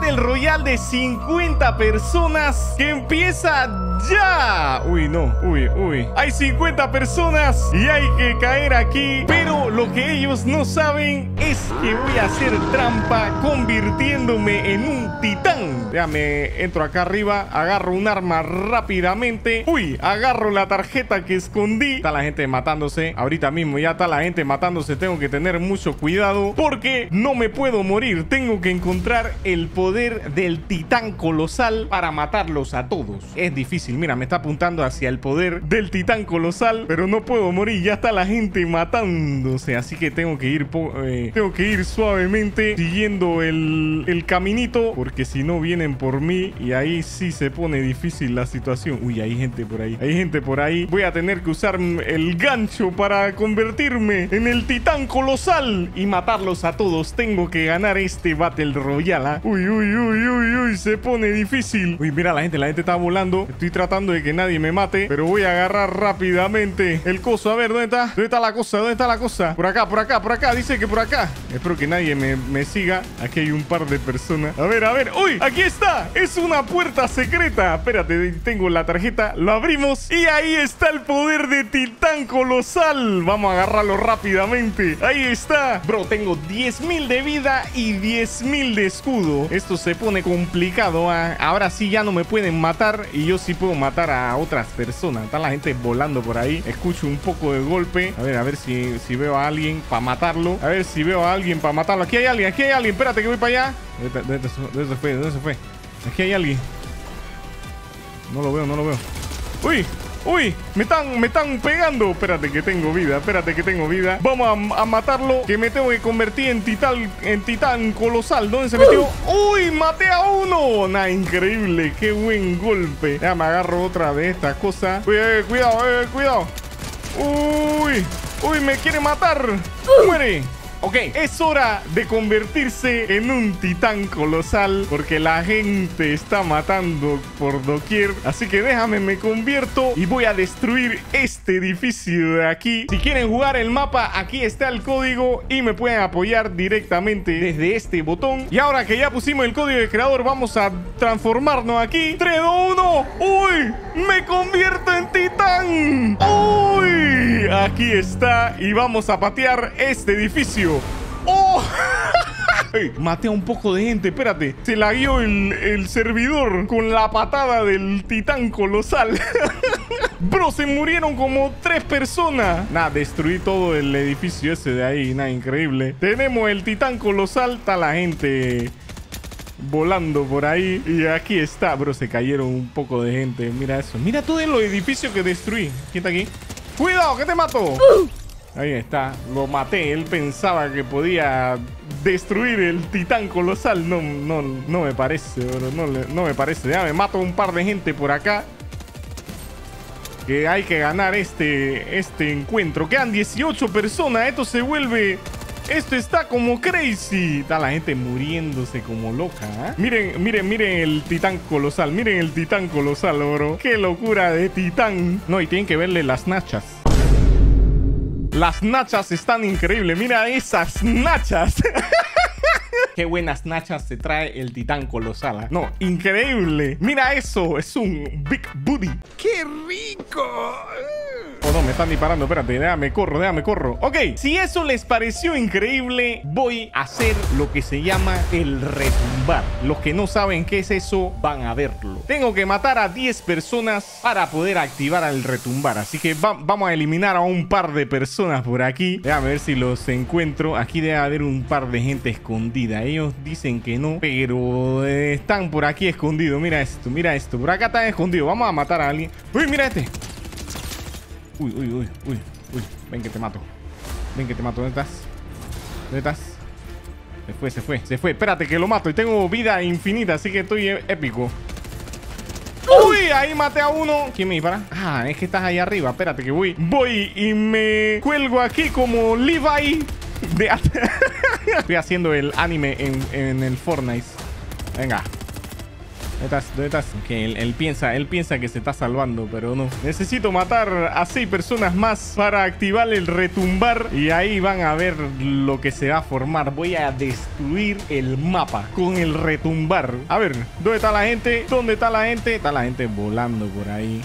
Battle Royale de 50 personas que empieza ya. Uy, no, uy, uy. Hay 50 personas y hay que caer aquí. Pero lo que ellos no saben es que voy a hacer trampa convirtiéndome en un titán. Ya me entro acá arriba, agarro un arma rápidamente. Uy, agarro la tarjeta que escondí. Está la gente matándose. Ahorita mismo ya está la gente matándose. Tengo que tener mucho cuidado porque no me puedo morir. Tengo que encontrar el poder del Titán Colosal para matarlos a todos. Es difícil. Mira, me está apuntando hacia el poder del Titán Colosal, pero no puedo morir. Ya está la gente matándose, así que tengo que ir suavemente siguiendo el caminito, porque si no vienen por mí y ahí sí se pone difícil la situación. Uy, hay gente por ahí. Hay gente por ahí. Voy a tener que usar el gancho para convertirme en el Titán Colosal y matarlos a todos. Tengo que ganar este Battle Royale, ¿eh? Uy, uy, uy, uy, uy, se pone difícil. Uy, mira, la gente está volando. Estoy tratando de que nadie me mate, pero voy a agarrar rápidamente el coso. A ver, ¿dónde está? ¿Dónde está la cosa? ¿Dónde está la cosa? Por acá, por acá, por acá. Dice que por acá. Espero que nadie me siga. Aquí hay un par de personas. A ver, a ver. ¡Uy! ¡Aquí está! Es una puerta secreta. Espérate, tengo la tarjeta. Lo abrimos y ahí está el poder de Titán Colosal. Vamos a agarrarlo rápidamente. Ahí está. Bro, tengo 10.000 de vida y 10.000 de escudo. Esto se pone complicado, ¿eh? Ahora sí ya no me pueden matar y yo sí puedo matar a otras personas. Está la gente volando por ahí. Escucho un poco de golpe. A ver si veo a alguien para matarlo. A ver si veo a alguien para matarlo. Aquí hay alguien, aquí hay alguien. Espérate que voy para allá. ¿Dónde se fue? ¿Dónde se fue? Aquí hay alguien. No lo veo, no lo veo. ¡Uy! ¡Uy! Me están pegando. Espérate que tengo vida. Espérate que tengo vida. Vamos a matarlo, que me tengo que convertir en titán colosal. ¿Dónde se metió? ¡Uy! ¡Maté a uno! Nah, increíble. ¡Qué buen golpe! Ya me agarro otra de estas cosas. ¡Uy! ¡Cuidado! ¡Cuidado! ¡Uy! ¡Uy! ¡Me quiere matar! ¡Muere! Ok, es hora de convertirse en un titán colosal porque la gente está matando por doquier. Así que déjame, me convierto y voy a destruir este edificio de aquí. Si quieren jugar el mapa, aquí está el código y me pueden apoyar directamente desde este botón. Y ahora que ya pusimos el código de creador, vamos a transformarnos aquí. 3, 2, 1. ¡Uy! ¡Me convierto en titán! ¡Uy! Aquí está y vamos a patear este edificio. ¡Oh! Maté a un poco de gente, espérate. Se la guió el servidor con la patada del titán colosal. Bro, se murieron como 3 personas. Nah, destruí todo el edificio ese de ahí. Nah, increíble. Tenemos el titán colosal. Está la gente volando por ahí. Y aquí está, bro, se cayeron un poco de gente. Mira eso, mira todo el edificio que destruí. ¿Quién está aquí? ¡Cuidado, que te mato! Ahí está, lo maté. Él pensaba que podía destruir el titán colosal. No me parece, bro. No me parece. Ya me mato un par de gente por acá. Que hay que ganar este encuentro. Quedan 18 personas. Esto se vuelve... Esto está como crazy. Está la gente muriéndose como loca, ¿eh? Miren, miren, miren el titán colosal. Miren el titán colosal, bro. Qué locura de titán. No, y tienen que verle las nachas. Las nachas están increíbles. Mira esas nachas. Qué buenas nachas se trae el titán colosal. No, increíble. Mira eso. Es un big booty. ¡Qué rico! Oh, no, me están disparando, espérate, déjame corro. Ok, si eso les pareció increíble, voy a hacer lo que se llama el retumbar. Los que no saben qué es eso, van a verlo. Tengo que matar a 10 personas para poder activar el retumbar. Así que vamos a eliminar a un par de personas por aquí. Déjame ver si los encuentro. Aquí debe haber un par de gente escondida. Ellos dicen que no, pero están por aquí escondidos. Mira esto, mira esto. Por acá están escondidos. Vamos a matar a alguien. Uy, mira este. Uy, uy, uy, uy, uy. Ven que te mato. Ven que te mato. ¿Dónde estás? ¿Dónde estás? Se fue, se fue. Se fue. Espérate que lo mato. Y tengo vida infinita, así que estoy épico. Uy, ahí maté a uno. ¿Quién me dispara? Ah, es que estás ahí arriba. Espérate que voy. Voy y me cuelgo aquí como Levi. Estoy haciendo el anime en el Fortnite. Venga. ¿Dónde estás? Que él piensa que se está salvando, pero no. Necesito matar a 6 personas más para activar el retumbar. Y ahí van a ver lo que se va a formar. Voy a destruir el mapa con el retumbar. A ver, ¿dónde está la gente? ¿Dónde está la gente? Está la gente volando por ahí.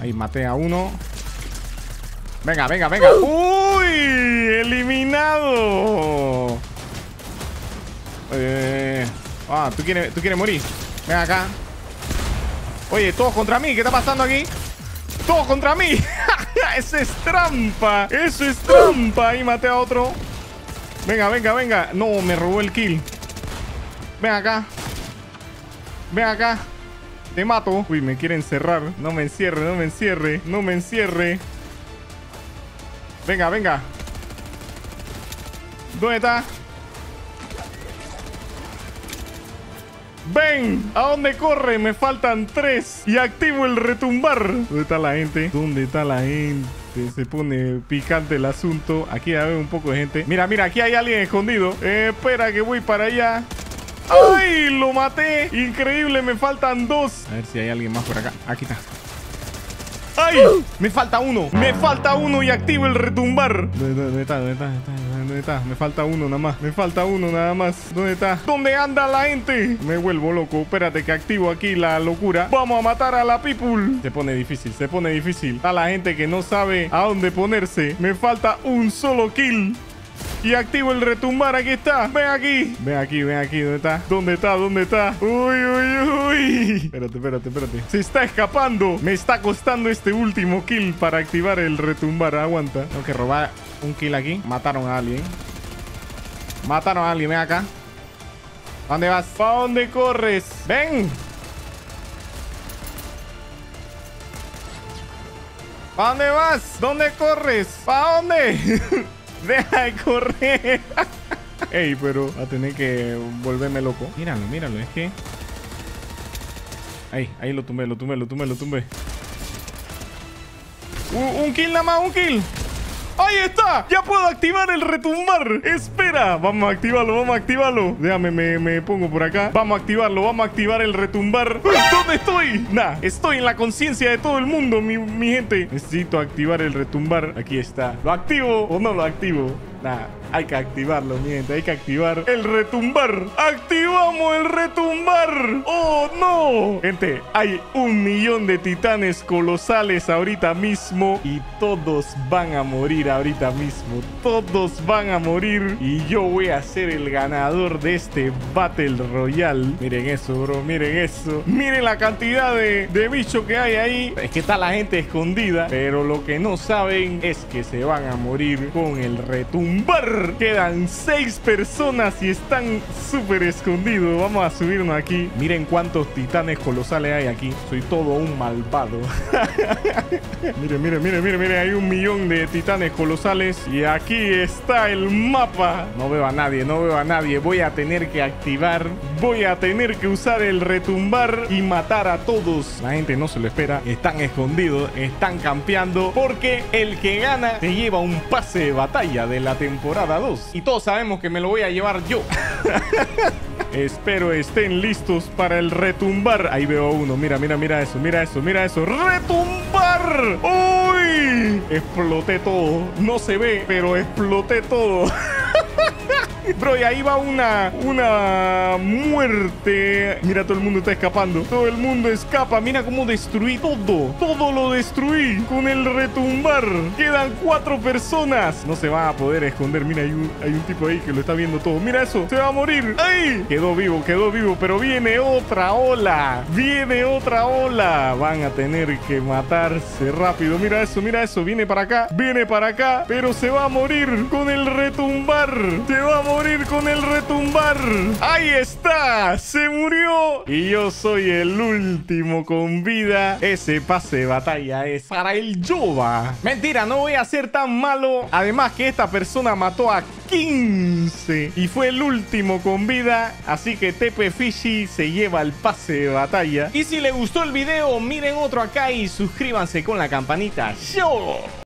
Ahí maté a uno. Venga, venga, venga. ¡Uy! ¡Eliminado! ¿Tú quieres morir? Ven acá. Oye, todos contra mí. ¿Qué está pasando aquí? Todos contra mí. Eso es trampa. Eso es trampa. Ahí maté a otro. Venga, venga, venga. No, me robó el kill. Ven acá. Ven acá. Te mato. Uy, me quiere encerrar. No me encierre, no me encierre. No me encierre. Venga, venga. ¿Dónde está? Ven, ¿a dónde corre? Me faltan 3 y activo el retumbar. ¿Dónde está la gente? ¿Dónde está la gente? Se pone picante el asunto. Aquí hay un poco de gente. Mira, mira, aquí hay alguien escondido. Espera que voy para allá. ¡Ay! Lo maté. Increíble, me faltan 2. A ver si hay alguien más por acá. Aquí está. ¡Ay! Me falta uno. Me falta uno y activo el retumbar. ¿Dónde está? ¿Dónde está? ¿Dónde está? Me falta uno nada más. Me falta uno nada más. ¿Dónde está? ¿Dónde anda la gente? Me vuelvo loco. Espérate que activo aquí la locura. Vamos a matar a la people. Se pone difícil, se pone difícil. Está la gente que no sabe a dónde ponerse. Me falta un solo kill. Y activo el retumbar, aquí está. Ven aquí. Ven aquí, ven aquí. ¿Dónde está? ¿Dónde está? ¿Dónde está? Uy, uy, uy. Espérate, espérate, espérate. Se está escapando. Me está costando este último kill para activar el retumbar. Aguanta. Tengo que robar un kill aquí. Mataron a alguien. Mataron a alguien. Ven acá. ¿A dónde vas? ¿Para dónde corres? Ven. ¿Para dónde vas? ¿Dónde corres? ¿Para dónde? Deja de correr. Ey, pero va a tener que volverme loco. Míralo, míralo, es que... Ahí, ahí lo tumbé, lo tumbé, lo tumbé, lo tumbé. Un kill nada más, un kill. ¡Ahí está! ¡Ya puedo activar el retumbar! ¡Espera! Vamos a activarlo, vamos a activarlo. Déjame, me pongo por acá. Vamos a activarlo, vamos a activar el retumbar. ¿Dónde estoy? Nah, estoy en la conciencia de todo el mundo, mi gente. Necesito activar el retumbar. Aquí está. ¿Lo activo o no lo activo? Nah, hay que activarlo, mi gente. Hay que activar el retumbar. ¡Activamos el retumbar! ¡Oh, no! Gente, hay 1 millón de titanes colosales ahorita mismo. Y todos van a morir ahorita mismo. Todos van a morir. Y yo voy a ser el ganador de este Battle Royale. Miren eso, bro. Miren eso. Miren la cantidad de bichos que hay ahí. Es que está la gente escondida. Pero lo que no saben es que se van a morir con el retumbar. Quedan 6 personas y están súper escondidos. Vamos a subirnos aquí. Miren cuántos titanes colosales hay aquí. Soy todo un malvado. Miren, miren, miren, miren, miren. Hay 1 millón de titanes colosales. Y aquí está el mapa. No veo a nadie, no veo a nadie. Voy a tener que activar. Voy a tener que usar el retumbar y matar a todos. La gente no se lo espera. Están escondidos, están campeando. Porque el que gana se lleva un pase de batalla de la temporada 2. Y todos sabemos que me lo voy a llevar yo. Espero estén listos para el retumbar. Ahí veo a uno. Mira, mira, mira eso. Mira eso, mira eso. ¡Retumbar! ¡Uy! Exploté todo. No se ve, pero exploté todo. Bro, y ahí va una muerte. Mira, todo el mundo está escapando. Todo el mundo escapa. Mira cómo destruí todo. Todo lo destruí con el retumbar. Quedan 4 personas. No se van a poder esconder. Mira, hay un tipo ahí que lo está viendo todo. Mira eso. Se va a morir. ¡Ay! Quedó vivo. Pero viene otra ola. Viene otra ola. Van a tener que matarse rápido. Mira eso, mira eso. Viene para acá. Viene para acá. Pero se va a morir con el retumbar. Se va a morir. Con el retumbar. Ahí está, se murió. Y yo soy el último con vida. Ese pase de batalla es para el Yoba. Mentira, no voy a ser tan malo. Además que esta persona mató a 15 y fue el último con vida. Así que Tepe Fishy se lleva el pase de batalla. Y si les gustó el video, miren otro acá y suscríbanse con la campanita. ¡Yo!